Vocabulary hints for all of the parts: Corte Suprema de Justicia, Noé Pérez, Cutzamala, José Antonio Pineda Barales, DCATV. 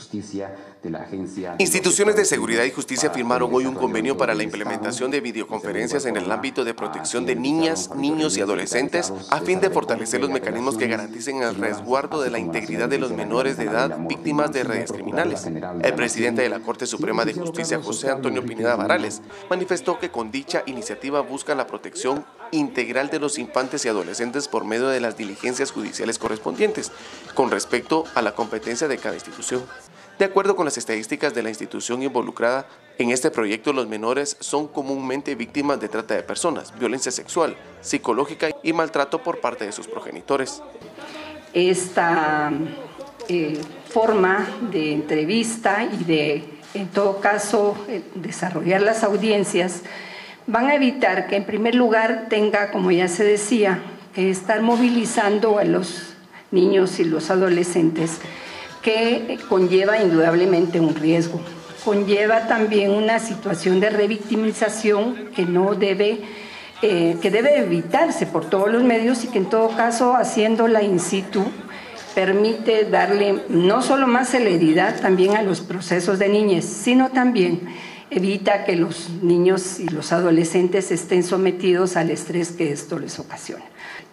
Justicia de la Agencia. Instituciones de Seguridad y Justicia firmaron hoy un convenio para la implementación de videoconferencias en el ámbito de protección de niñas, niños y adolescentes a fin de fortalecer los mecanismos que garanticen el resguardo de la integridad de los menores de edad víctimas de redes criminales. El presidente de la Corte Suprema de Justicia, José Antonio Pineda Barales, manifestó que con dicha iniciativa busca la protección integral de los infantes y adolescentes por medio de las diligencias judiciales correspondientes, con respecto a la competencia de cada institución. De acuerdo con las estadísticas de la institución involucrada en este proyecto, los menores son comúnmente víctimas de trata de personas, violencia sexual, psicológica y maltrato por parte de sus progenitores. Esta forma de entrevista y de, en todo caso, desarrollar las audiencias van a evitar que, en primer lugar, tenga, como ya se decía, que estar movilizando a los niños y los adolescentes, que conlleva indudablemente un riesgo. Conlleva también una situación de revictimización que no debe, que debe evitarse por todos los medios, y que, en todo caso, haciéndola in situ, permite darle no solo más celeridad también a los procesos de niñez, sino también evita que los niños y los adolescentes estén sometidos al estrés que esto les ocasiona.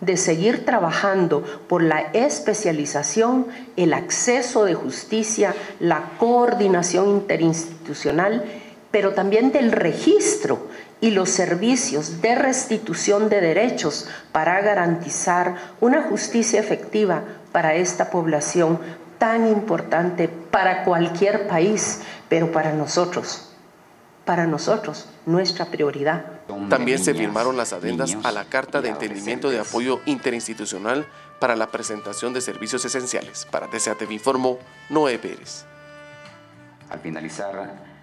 De seguir trabajando por la especialización, el acceso de justicia, la coordinación interinstitucional, pero también del registro y los servicios de restitución de derechos para garantizar una justicia efectiva para esta población tan importante para cualquier país, pero para nosotros. Nuestra prioridad. También se firmaron las adendas a la Carta de Entendimiento de Apoyo Interinstitucional para la presentación de servicios esenciales. Para DCATV informó Noé Pérez. Al finalizar